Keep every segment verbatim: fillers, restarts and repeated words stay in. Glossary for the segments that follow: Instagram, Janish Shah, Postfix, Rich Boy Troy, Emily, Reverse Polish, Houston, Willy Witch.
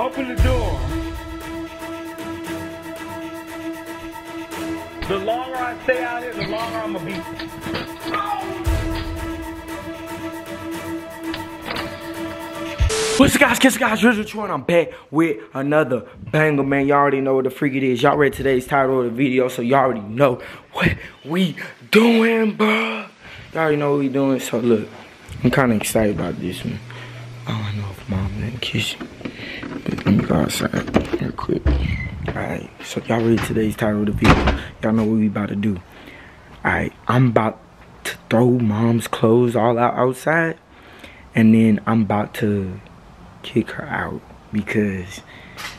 Open the door. The longer I stay out here, the longer I'm gonna be. What's up, guys? Kiss guys, Rich Boy Troy, and I'm back with another banger, man. Y'all already know what the freak it is. Y'all read today's title of the video, so y'all already know what we doing, bro. Y'all already know what we doing, so look, I'm kind of excited about this one. I don't know if mom didn't kiss you. Let me go outside real quick. Alright, so y'all read today's title of the video. Y'all know what we about to do. Alright, I'm about to throw mom's clothes all out outside. And then I'm about to kick her out. Because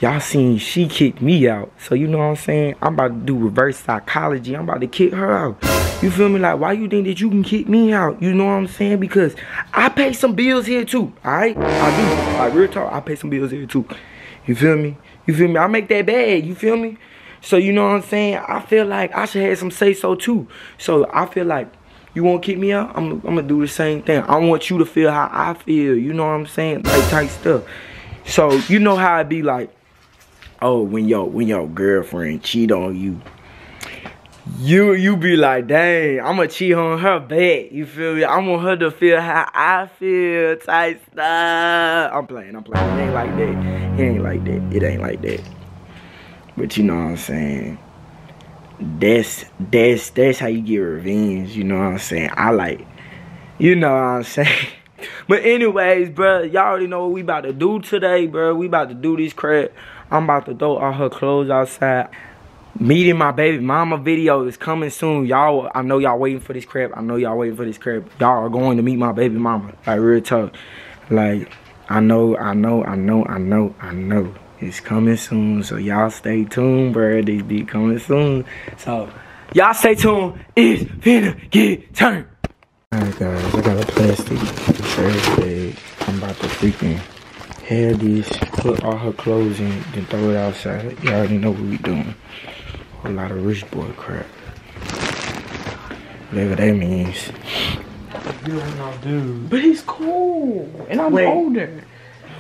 y'all seen she kicked me out. So you know what I'm saying? I'm about to do reverse psychology. I'm about to kick her out. You feel me? Like, why you think that you can kick me out? You know what I'm saying? Because I pay some bills here too. Alright? I do. Like, real talk, I pay some bills here too. You feel me? You feel me? I make that bag. You feel me? So you know what I'm saying? I feel like I should have some say so too. So I feel like you won't kick me out. I'm, I'm gonna do the same thing. I want you to feel how I feel. You know what I'm saying? Like type stuff. So you know how it be like, oh, when your when your girlfriend cheat on you, you you be like, dang, I'm gonna cheat on her back. You feel me? I want her to feel how I feel type stuff. I'm playing. I'm playing. It ain't like that. It ain't like that. It ain't like that. But you know what I'm saying? That's that's that's how you get revenge, you know what I'm saying? I like, you know what I'm saying? But anyways, bro, y'all already know what we about to do today, bro. We about to do this crap. I'm about to throw all her clothes outside. Meeting my baby mama video is coming soon. Y'all, I know y'all waiting for this crap. I know y'all waiting for this crap. Y'all are going to meet my baby mama. Like real talk. Like I know, I know, I know, I know, I know. It's coming soon, so y'all stay tuned, bruh. This be coming soon. So, y'all stay tuned. It's finna get turned. Alright, guys, I got a plastic trash bag. I'm about to freaking hair this, put all her clothes in, then throw it outside. Y'all already know what we doing. A lot of rich boy crap. Whatever that means. Dude. But he's cool, and I'm Wait. older.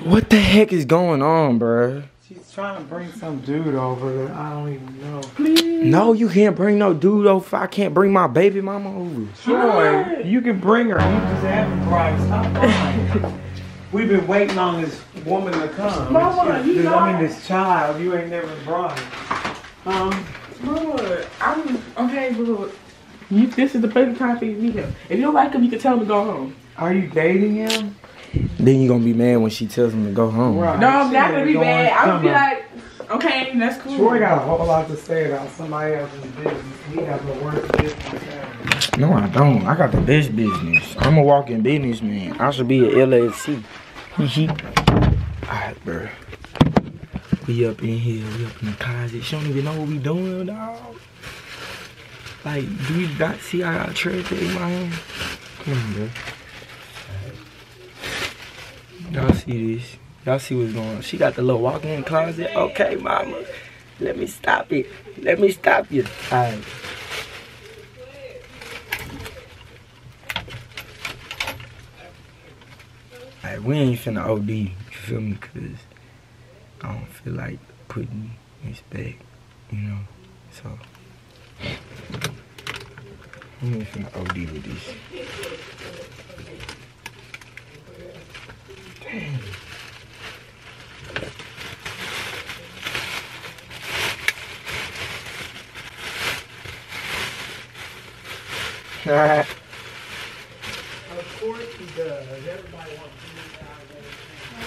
What the heck is going on, bruh? She's trying to bring some dude over that I don't even know. Please. No, you can't bring no dude over. I can't bring my baby mama over. Sure, what? You can bring her. You just have Christ. Stop crying. We've been waiting on this woman to come. Mama, you know. I mean, this child. You ain't never brought her. Um, Lord, I'm okay, Lord. You, this is the perfect time for you to meet him. If you don't like him, you can tell him to go home. Are you dating him? Then you're going to be mad when she tells him to go home. Right. No, I'm not going to be mad. I'm going to be like, okay, that's cool. Troy got a whole lot to say about somebody else's business. He has the worst business. No, I don't. I got the best business. I'm a walking businessman. I should be at L A C. All right, bro. We up in here. We up in the closet. She don't even know what we doing, dog. Like, do you not see I got a trash bag in my hand? Come on, bro. Y'all see this. Y'all see what's going on. She got the little walk-in closet. Okay, mama. Let me stop it. Let me stop you. All right. All right, we ain't finna O D, you feel me? Because I don't feel like putting this back, you know? So... I'm just gonna O D with this. Dang. Of course he does. Everybody wants to be down there.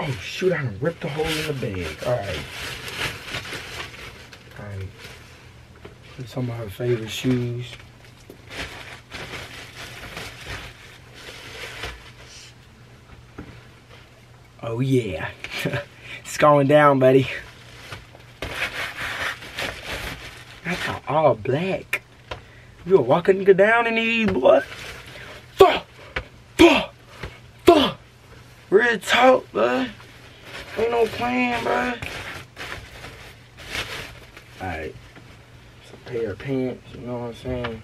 Oh shoot, I done ripped a hole in the bag. Alright. Alright. Put some of her favorite shoes. Oh yeah. It's going down, buddy. That's all black. You a walking nigga down in these, boy. Fuh, fuh, fuh. Real talk, bro. Ain't no plan, bro. Alright. It's a pair of pants, you know what I'm saying?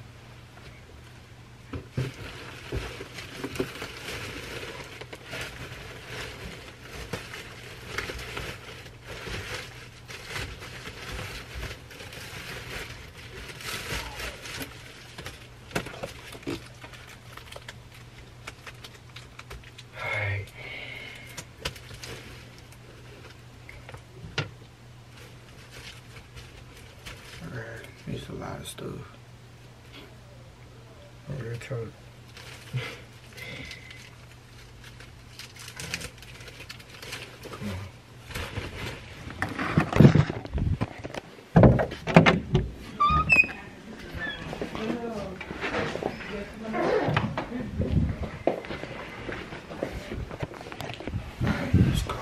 It's a lot of stuff. Oh, real talk. Come on. Alright, let's go.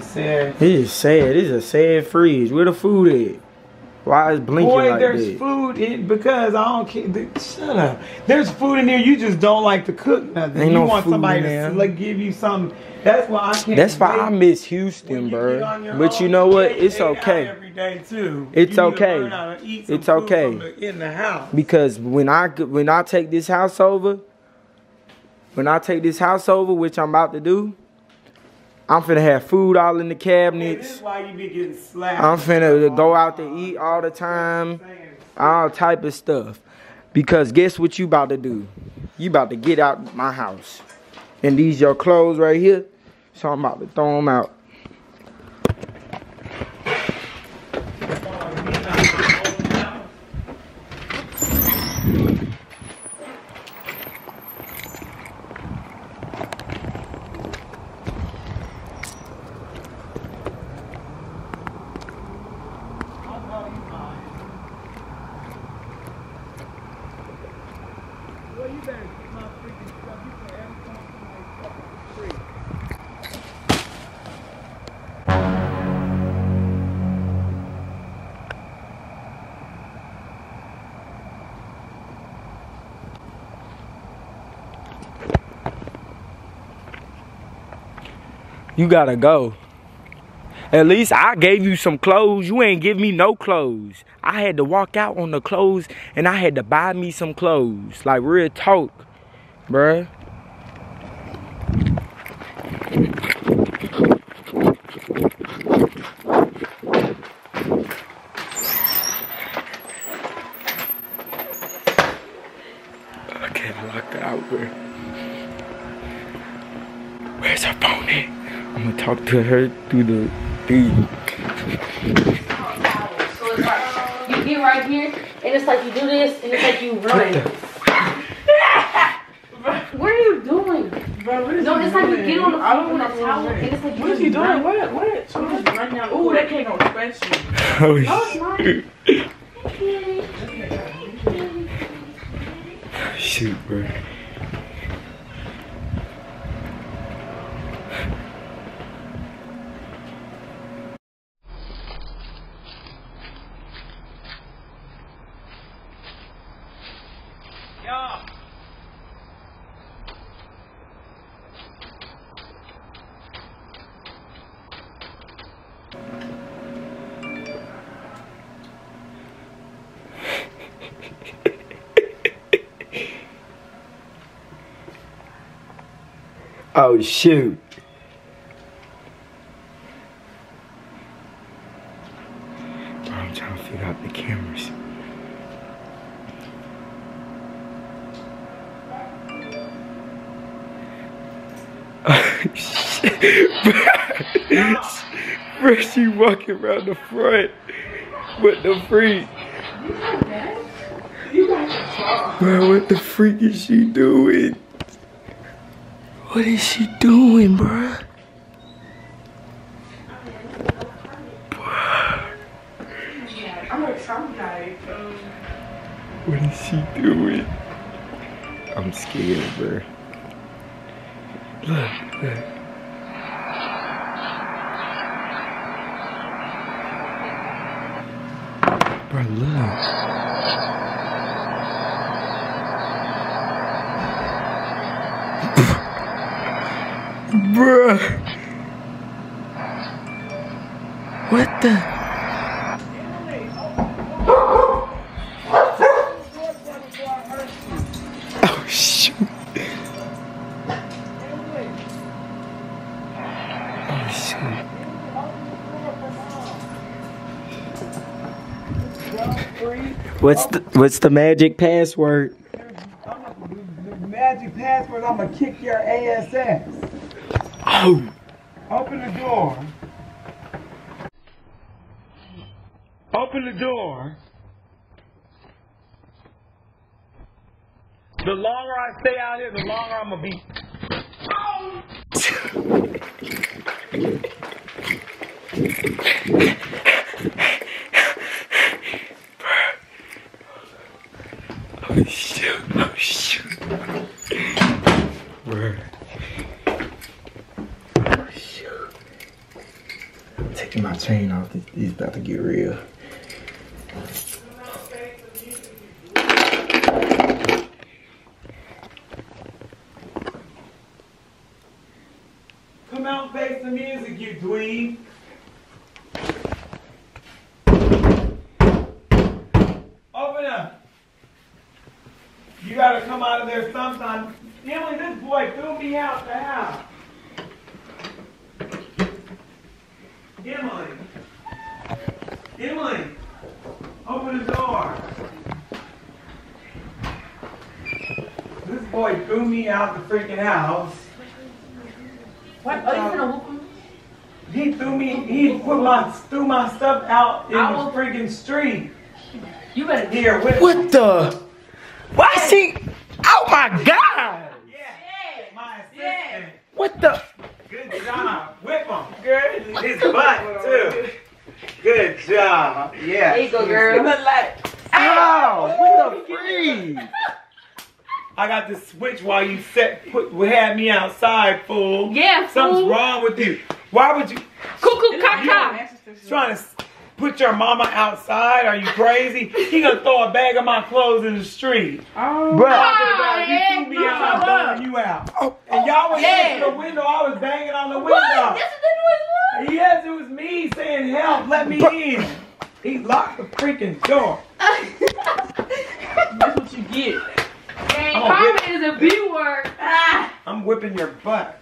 Sad. This is sad. This is a sad freeze. Where the food at? Why is blinking Boy, like there's that? Food in because I don't care. Shut up. There's food in there. You just don't like to cook nothing. Ain't you no want food somebody to like give you something. That's why I can't. That's why I miss Houston, bro. But you know what? It's okay. Every day too. It's okay. To eat it's okay. The, in the house. Because when I when I take this house over, when I take this house over, which I'm about to do. I'm finna have food all in the cabinets. This is why you be getting slapped. I'm finna go out to eat all the time. All type of stuff. Because guess what you about to do? You about to get out my house. And these your clothes right here. So I'm about to throw them out. You gotta go. At least I gave you some clothes. You ain't give me no clothes. I had to walk out on the clothes and I had to buy me some clothes. Like real talk, bruh. I can't lock it out, bruh. Where's her phone at? I'm gonna talk to her through the thing. So it's like you get right here, and it's like you do this, and it's like you run. What are you doing? Bro, what is no, it's like doing? You get on the phone with a towel, and it's like you what is he doing? Run. What? What? So I'm just running out. Ooh, that came on special. Oh, no, it's not. Shoot, bro. Oh, shoot. Bro, I'm trying to figure out the cameras. Oh, shit. Bro. Bro, she walking around the front. What the freak? Bro, what the freak is she doing? What is she doing, bruh? What is she doing? I'm scared, bruh. Look, look. Bro, look. Bruh. What the? Oh shoot. Oh shoot. What's the what's the magic password? The magic password, I'm gonna kick your ass ass. Oh. Open the door. Open the door. The longer I stay out here, the longer I'm gonna be. Oh. Oh shoot! Oh shoot! Word. Taking my chain off, he's about to get real. Come out and face the music, you dweeb. Open up. You gotta come out of there sometime. Emily, this boy threw me out the house. Emily, Emily, open the door. This boy threw me out the freaking house. What? Are you gonna whoop him? He threw me. He put my threw my stuff out in I the freaking street. You better hear what? What the? Why is he? Oh my God! Yeah, yeah. My assistant. Yeah. What the? Good job. Whip him. Good. His butt, too. Good job. Yeah. There you go, girl. You look like. Ow! What the freeze? I got to switch while you set, put, had me outside, fool. Yeah, fool. Something's wrong with you. Why would you? Cuckoo, caca. Trying to put your mama outside? Are you crazy? He gonna throw a bag of my clothes in the street. Oh, bro. Oh, yeah, you threw me out. I'm throwing you out. Oh, and y'all was yeah. in the window. I was banging on the window. What? Yes, it was, yes, it was me saying, help, let me but, in. He locked the freaking door. That's what you get. Dang, karma is a B word. Ah. I'm whipping your butt.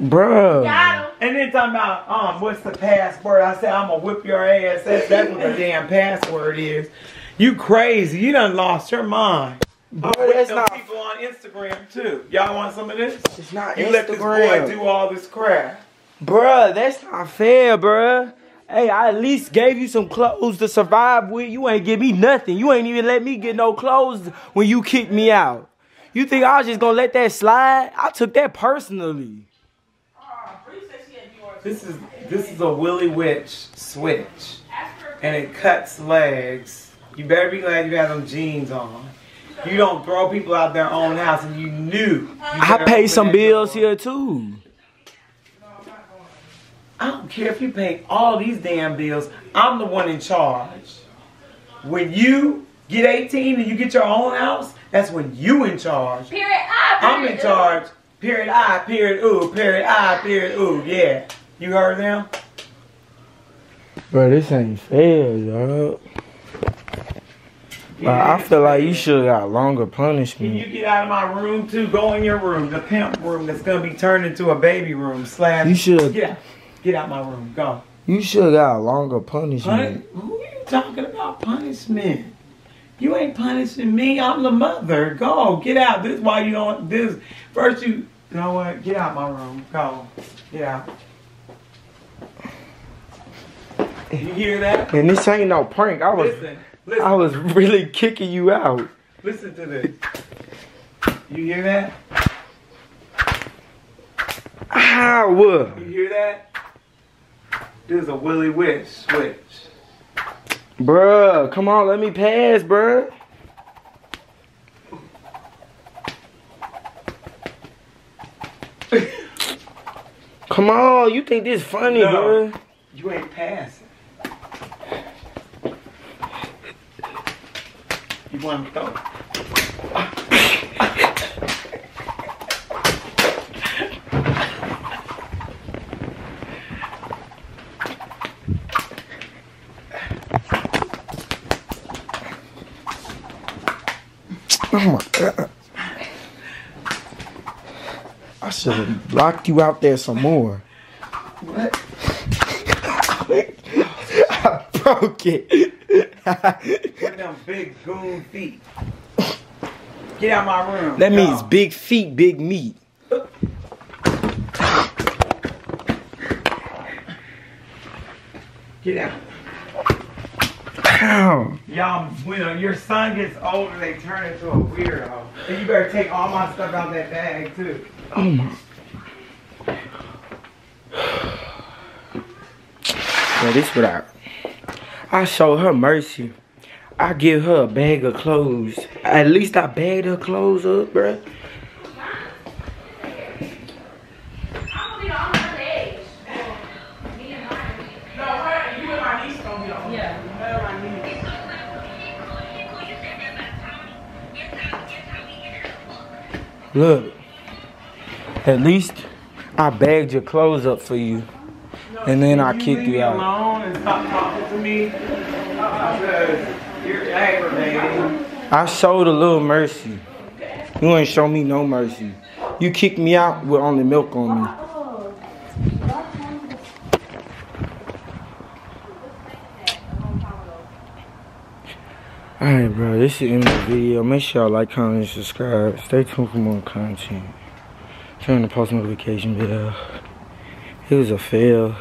Bro, and then talking about um, what's the password? I said I'm gonna whip your ass. That's, that's what the damn password is. You crazy? You done lost your mind. Bro, oh, that's not people on Instagram too. Y'all want some of this? It's not you Instagram. You let this boy do all this crap, bro. That's not fair, bro. Hey, I at least gave you some clothes to survive with. You ain't give me nothing. You ain't even let me get no clothes when you kicked me out. You think I was just gonna let that slide? I took that personally. This is this is a Willy Witch switch, and it cuts legs. You better be glad you had them jeans on. You don't throw people out their own house, and you knew. You I pay some bills here too. I don't care if you pay all these damn bills. I'm the one in charge. When you get eighteen and you get your own house, that's when you in charge. Period. I, period. I'm in charge. Period. I. Period. Ooh. Period. I. Period. Ooh. Yeah. You heard them? Bro, this ain't fair, dog. Yeah, I feel like you should have got longer punishment. Can you get out of my room, too? Go in your room, the pimp room that's going to be turned into a baby room. Slash. You should. Get out. Get out my room. Go. You should have got longer punishment. Pun Who are you talking about punishment? You ain't punishing me. I'm the mother. Go. Get out. This is why you don't. This. First, you. You know what? Get out my room. Go. Get out. You hear that? And this ain't no prank. I was, listen, listen. I was really kicking you out. Listen to this. You hear that? I would. You hear that? This is a Willy Witch switch. Bruh, come on, let me pass, bruh. Come on, you think this funny, no, bruh? You ain't passing. You want me to go? Oh my God. I should have locked you out there some more. What? I broke it. Look at them big goon feet. Get out my room. That means big feet, big meat. Get out. Y'all, when your son gets older, they turn into a weirdo. And you better take all my stuff out of that bag, too. Oh my. Well, this is what I... I show her mercy. I give her a bag of clothes. At least I bagged her clothes up, bruh. Look, at least I bagged your clothes up for you, no, and then I you kicked you out. Alone and stop talking to me. Uh, you're aggravating. I showed a little mercy. You ain't show me no mercy. You kicked me out with only milk on me. Alright, bro, this is the end of the video. Make sure y'all like, comment, and subscribe. Stay tuned for more content. Turn the post notification bell. It was a fail.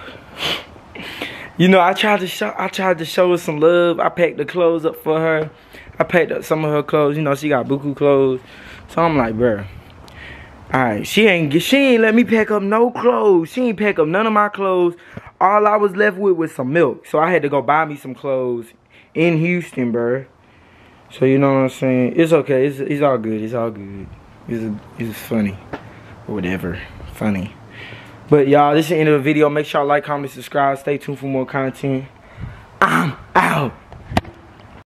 You know, I tried to show I tried to show her some love. I packed the clothes up for her. I packed up some of her clothes. You know, she got buku clothes. So I'm like, bro. Alright, she ain't she ain't let me pack up no clothes. She ain't pack up none of my clothes. All I was left with was some milk. So I had to go buy me some clothes in Houston, bro. So you know what I'm saying? It's okay. It's it's all good. It's all good. It's it's funny, or whatever. Funny. But y'all, this is the end of the video. Make sure y'all like, comment, subscribe. Stay tuned for more content. I'm out.